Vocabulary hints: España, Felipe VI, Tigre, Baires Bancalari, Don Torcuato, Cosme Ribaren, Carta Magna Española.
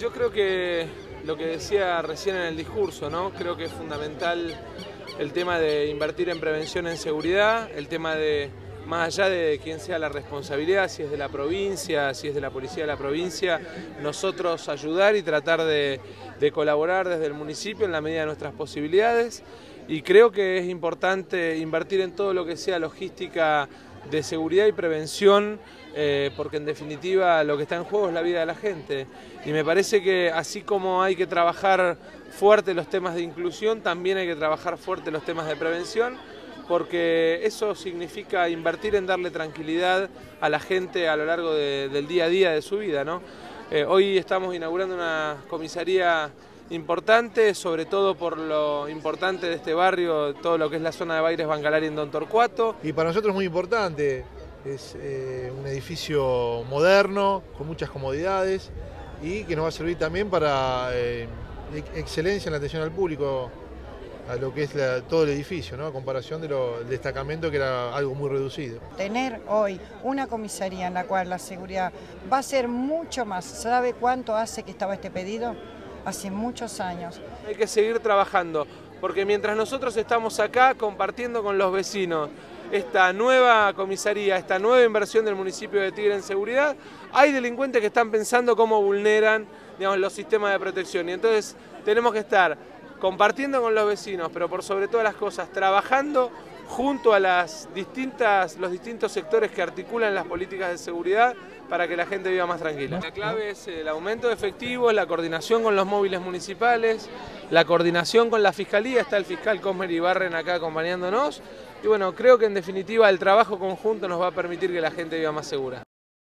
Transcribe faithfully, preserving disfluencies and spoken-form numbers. Yo creo que lo que decía recién en el discurso, ¿no? Creo que es fundamental el tema de invertir en prevención, en seguridad, el tema de, más allá de quién sea la responsabilidad, si es de la provincia, si es de la policía de la provincia, nosotros ayudar y tratar de, de colaborar desde el municipio en la medida de nuestras posibilidades. Y creo que es importante invertir en todo lo que sea logística de seguridad y prevención, eh, porque en definitiva lo que está en juego es la vida de la gente. Y me parece que así como hay que trabajar fuerte los temas de inclusión, también hay que trabajar fuerte los temas de prevención, porque eso significa invertir en darle tranquilidad a la gente a lo largo de, del día a día de su vida, ¿no? Eh, hoy estamos inaugurando una comisaría importante, sobre todo por lo importante de este barrio, todo lo que es la zona de Baires Bancalari en Don Torcuato. Y para nosotros es muy importante, es eh, un edificio moderno, con muchas comodidades y que nos va a servir también para eh, excelencia en la atención al público, a lo que es la, todo el edificio, ¿no? A comparación del de destacamento que era algo muy reducido. Tener hoy una comisaría en la cual la seguridad va a ser mucho más, ¿sabe cuánto hace que estaba este pedido? Hace muchos años. Hay que seguir trabajando, porque mientras nosotros estamos acá compartiendo con los vecinos esta nueva comisaría, esta nueva inversión del municipio de Tigre en seguridad, hay delincuentes que están pensando cómo vulneran, digamos, los sistemas de protección. Y entonces tenemos que estar compartiendo con los vecinos, pero por sobre todas las cosas, trabajando junto a las distintas, los distintos sectores que articulan las políticas de seguridad para que la gente viva más tranquila. La clave es el aumento de efectivos, la coordinación con los móviles municipales, la coordinación con la Fiscalía, está el fiscal Cosme Ribaren acá acompañándonos, y bueno, creo que en definitiva el trabajo conjunto nos va a permitir que la gente viva más segura.